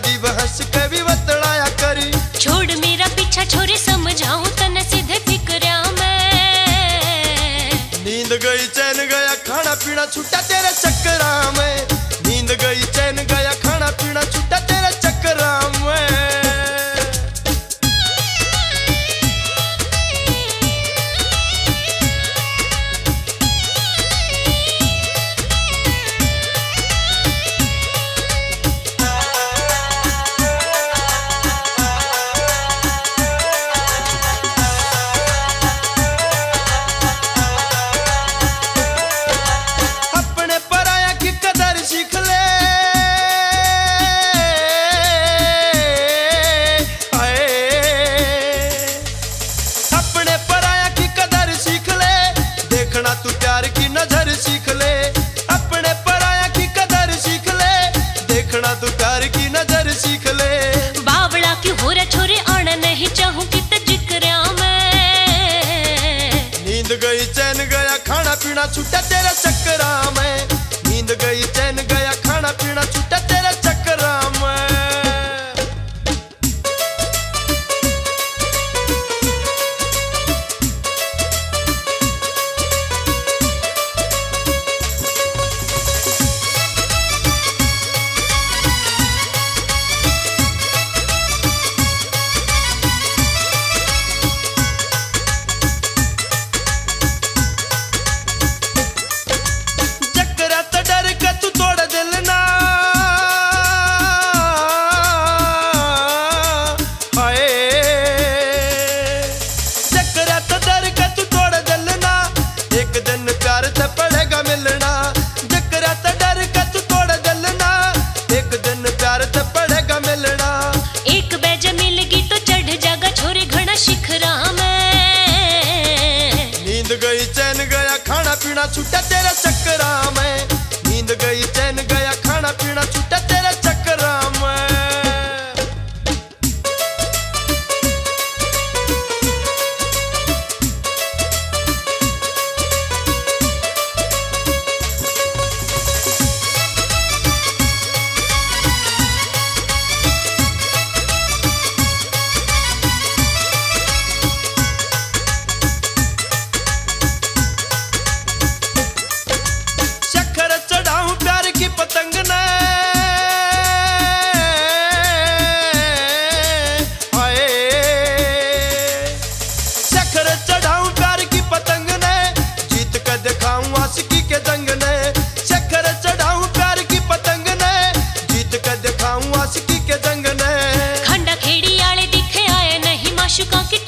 दादी बहस कभी बतलाया करी। छोड़ मेरा पीछा छोरे समझाऊं तन सीधे फिकरिया में। नींद गई चैन गया खाना पीना छूटा तेरे चक्करा में। नींद गई चैन गया खाना पीना छूटा तेरे चक्करा में। नींद गई चैन गया खाना पीना छूटा तेरा चक्करा में। नींद गई चैन गया खाना पीना छूटा तेरा चक्करा में। नींद गई चैन गया खाना पीना छूटा तेरा चक्करा में। नींद गई चैन गया खाना पीना छूटा तेरा चक्करा में। खंडा खेड़ी आले दिखे आए नहीं माशुका की